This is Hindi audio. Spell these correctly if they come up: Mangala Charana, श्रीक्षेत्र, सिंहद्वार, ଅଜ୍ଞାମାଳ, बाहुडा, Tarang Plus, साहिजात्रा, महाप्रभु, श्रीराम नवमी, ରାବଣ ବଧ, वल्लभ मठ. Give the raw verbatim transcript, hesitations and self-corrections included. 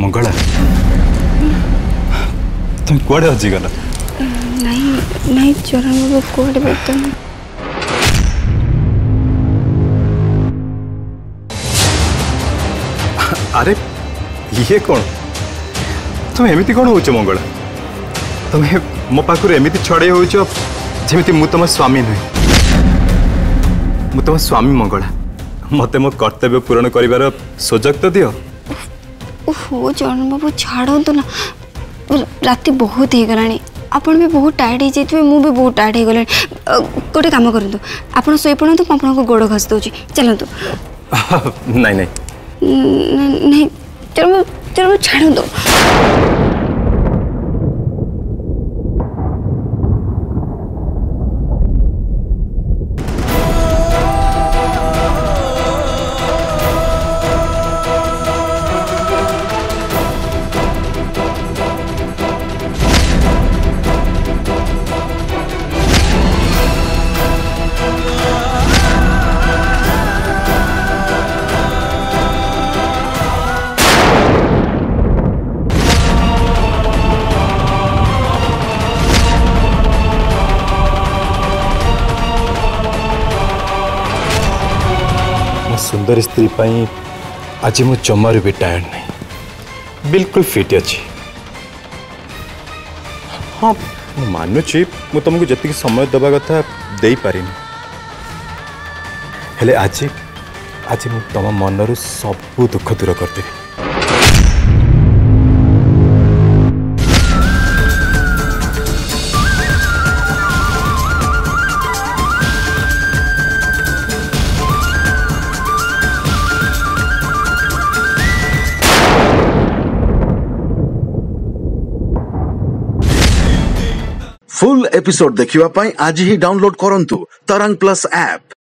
मंगला तुम कड़े हजिगल नहीं नहीं चरण कड़े बर्तमान अरे ये कौन तुम एमती कौन हो मंगला तुम्हें मो पाखर एमती छड़े होमती मु तुम स्वामी नुहे मु तुम स्वामी मंगला मत मो कर्तव्य पूरण कर सुजोग तो दियो। ओहो चरण बाबू छाड़ू तो ना राति बहुत हो गला आपन भी बहुत टायर्ड हो जाइए मु भी बहुत टायर्ड हो गले गोटे काम करूँ आप शो पड़ू तो आप गोड़ घसी दूसरी चलतु नहीं नहीं नहीं चलो चलो छाड़ दो सुंदर स्त्री आज मु जमारू भी टायर्ड नहीं बिल्कुल फिट अच्छी हाँ मानुची मु तुमको जी समय दबा कथा दे पारे हेले आज आज मु तुम मन रू सब दुख दूर करदेवि फुल एपिसोड देखिवा पाई आज ही डाउनलोड करंतु तरंग प्लस ऐप।